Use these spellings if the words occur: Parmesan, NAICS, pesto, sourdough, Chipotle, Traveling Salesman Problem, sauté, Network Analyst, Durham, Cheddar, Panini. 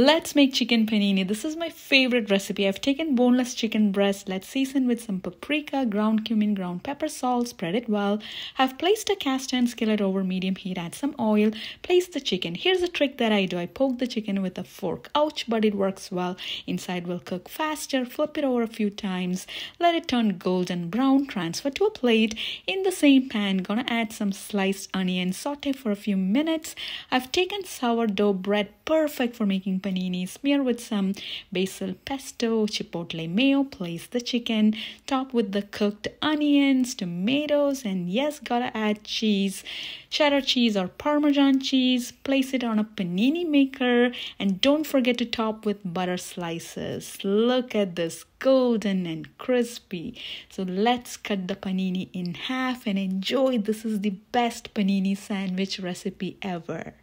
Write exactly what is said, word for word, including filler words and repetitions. Let's make chicken panini. This is my favorite recipe. I've taken boneless chicken breast. Let's season with some paprika, ground cumin, ground pepper, salt. Spread it well. I've placed a cast iron skillet over medium heat. Add some oil. Place the chicken. Here's a trick that I do. I poke the chicken with a fork. Ouch, but it works well. Inside will cook faster. Flip it over a few times. Let it turn golden brown. Transfer to a plate. In the same pan, gonna add some sliced onion. Saute for a few minutes. I've taken sourdough bread. Perfect for making panini. Smear with some basil pesto, chipotle mayo. Place the chicken, top with the cooked onions, tomatoes, and yes, gotta add cheese, cheddar cheese or parmesan cheese. Place it on a panini maker and don't forget to top with butter slices. Look at this, golden and crispy. So let's cut the panini in half and enjoy. This is the best panini sandwich recipe ever.